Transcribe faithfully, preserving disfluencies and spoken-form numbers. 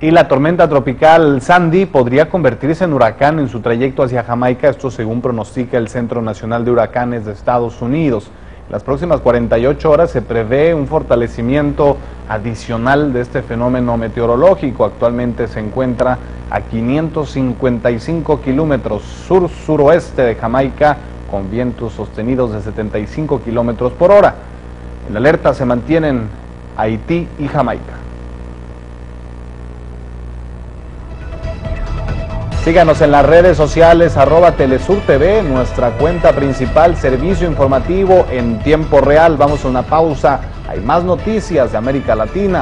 Y la tormenta tropical Sandy podría convertirse en huracán en su trayecto hacia Jamaica, esto según pronostica el Centro Nacional de Huracanes de Estados Unidos. En las próximas cuarenta y ocho horas se prevé un fortalecimiento adicional de este fenómeno meteorológico. Actualmente se encuentra a quinientos cincuenta y cinco kilómetros sur-suroeste de Jamaica, con vientos sostenidos de setenta y cinco kilómetros por hora. En la alerta se mantienen Haití y Jamaica. Síganos en las redes sociales, arroba TeleSUR T V, nuestra cuenta principal, servicio informativo en tiempo real. Vamos a una pausa, hay más noticias de América Latina.